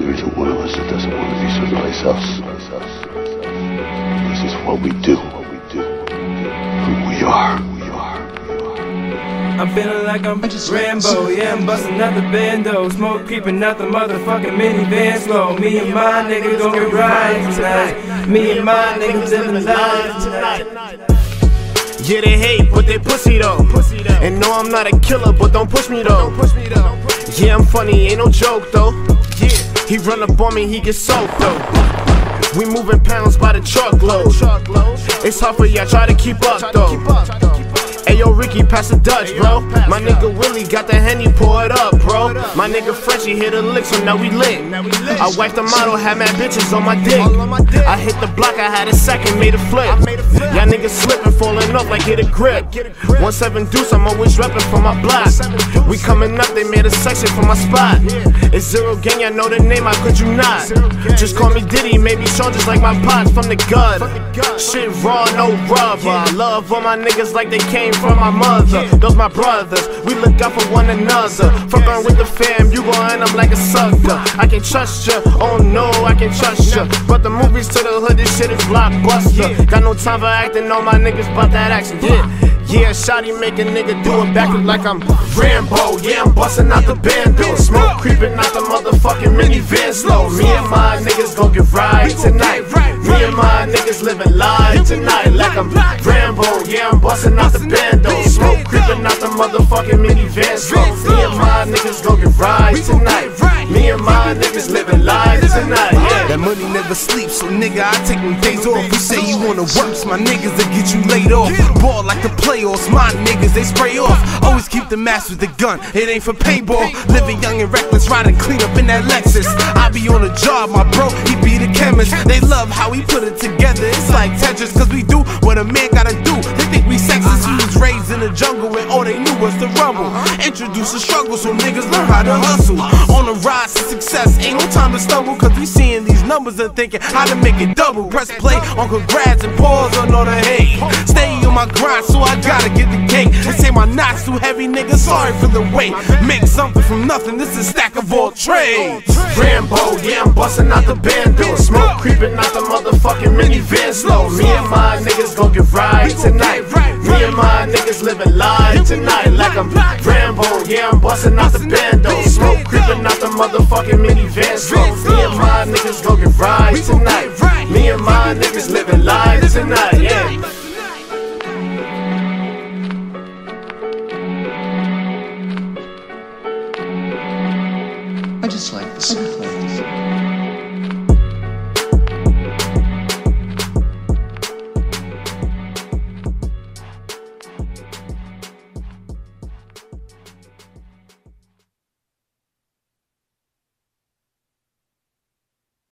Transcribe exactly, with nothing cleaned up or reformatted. individual one of us that doesn't want to be someplace else. This is what we do, who we are. I'm feeling like I'm just Rambo, yeah, I'm busting out the bando. Smoke creeping out the motherfucking minivan slow. Me and my niggas gon' get riding tonight. Me and my niggas living life tonight. Yeah, they hate, but they pussy though. And no, I'm not a killer, but don't push me though. Yeah, I'm funny, ain't no joke though. He run up on me, he gets soaked though. We moving pounds by the truckload. It's hard for y'all, try to keep up though. Yo, Ricky, pass the Dutch, bro. My nigga Willie got the Henny, pour it up, bro. My nigga Frenchie hit a lick, so now we lit. I wiped the model, had mad bitches on my dick. I hit the block, I had a second, made a flip. Y'all niggas slipping, falling up like hit a grip. one seven deuce, I'm always reppin' for my block. We coming up, they made a section for my spot. It's Zero Gang, y'all know the name, how could you not? Just call me Diddy, maybe Sean, just like my pops from the gut. Shit raw, no rubber. I love all my niggas like they came from my mother, those my brothers. We look out for one another. Fuck on with the fam, you gon' end up like a sucker. I can't trust ya, oh no, I can't trust ya. But the movies to the hood, this shit is blockbuster. Got no time for acting, all my niggas bout that action. Yeah, yeah, shawty make a nigga do it backwards like I'm Rambo. Yeah, I'm bustin' out the bando. Smoke creepin' out the motherfucking minivan slow. Me and my niggas gon' get right tonight. Me and my niggas living live tonight like I'm Rambo. Yeah, I'm bustin' out the bando. Smoke creepin' out the motherfucking minivan slow. Me and my niggas gon' get right tonight. Me and my niggas living live tonight. Yeah. That money never sleeps, so nigga, I take them days off. You say you wanna work, it's my niggas that get you laid off. Ball like the playoffs, my niggas they spray off. Always keep the mask with the gun, it ain't for payball. Living young and reckless, riding clean up in that Lexus. I be on the job, my bro, he be the chemist. They love how we put it together, it's like Tetris. Cause we do what a man gotta do, they think we sexist. We was raised in the jungle and all they knew was the rumble. Introduce the struggle so niggas learn how to hustle. On the rise to success, ain't no time to stumble. Cause we seeing these numbers and thinking how to make it double. Press play on congrats and pause on all the hate. Stay on my grind, so I gotta get the cake. They say my knots too heavy, nigga, sorry for the weight. Make something from nothing, this is a stack of all trades. Rambo, yeah, I'm bustin' out the bando. Smoke creepin' out the motherfucking minivan slow. Me and my niggas gon' get right tonight. Me and my niggas livin' live tonight like I'm Rambo, yeah, I'm bustin' out the bando. Smoke creepin' out the motherfucking minivan slow. Me and my niggas gon' get right tonight. Me and my niggas livin' live tonight, yeah. I just like the sound of this.